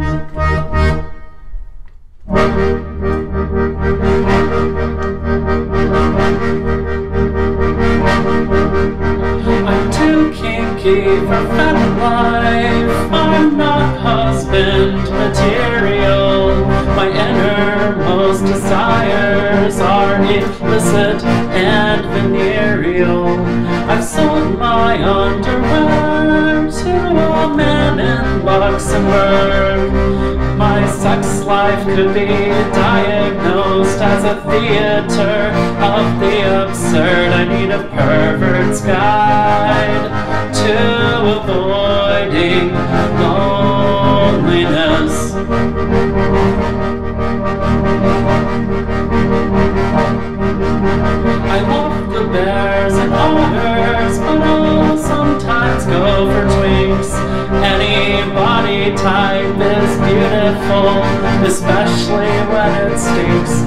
I'm too kinky for FetLife. I'm not husband material. My innermost desires are illicit and venereal. I've sold my underwear to a man in Luxembourg. My sex life could be diagnosed as a theater of the absurd. I need a pervert's guide to avoiding loneliness. I love the bears and otters, but I'll sometimes go for twinks. Any body type is beautiful, especially when it stinks.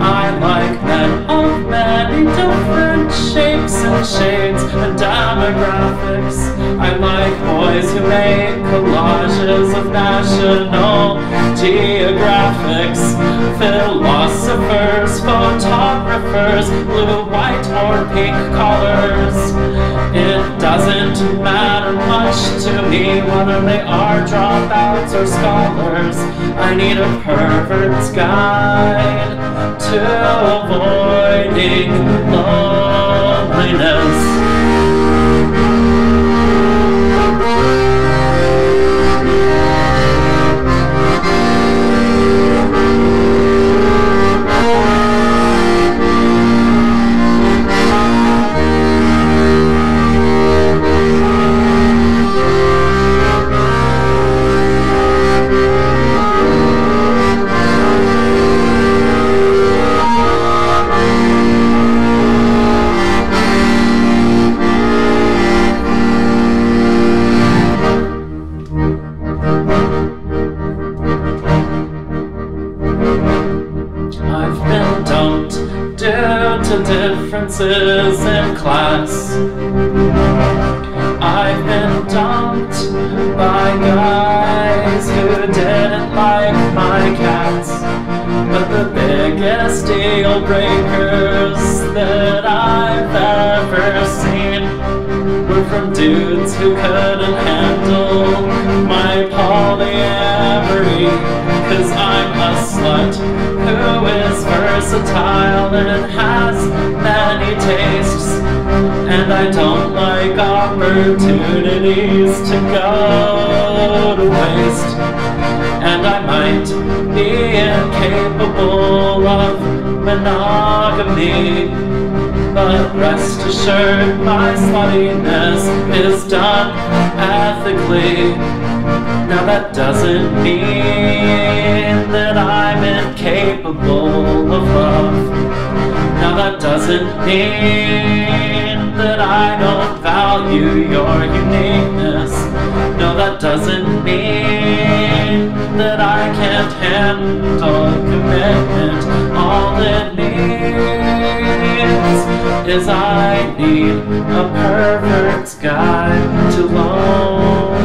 I like men of many different shapes and shades and demographics. I like boys who make collages of National Geographics, philosophers, photographers, blue, white, or pink colors. It doesn't matter much to me whether they are dropouts or scholars. I need a pervert's guide to avoiding loneliness. To differences in class, I've been dumped by guys who didn't like my cats. But the biggest deal breakers that I've ever seen were from dudes who couldn't handle my polyamory. 'Cause I'm a slut who is versatile and has many tastes, and I don't like opportunities to go to waste. And I might be incapable of monogamy, but rest assured my sluttiness is done ethically. Now that doesn't mean that I'm incapable of love. Now that doesn't mean that I don't value your uniqueness. No, that doesn't mean that I can't handle commitment. All it means is I need a pervert's guide to love.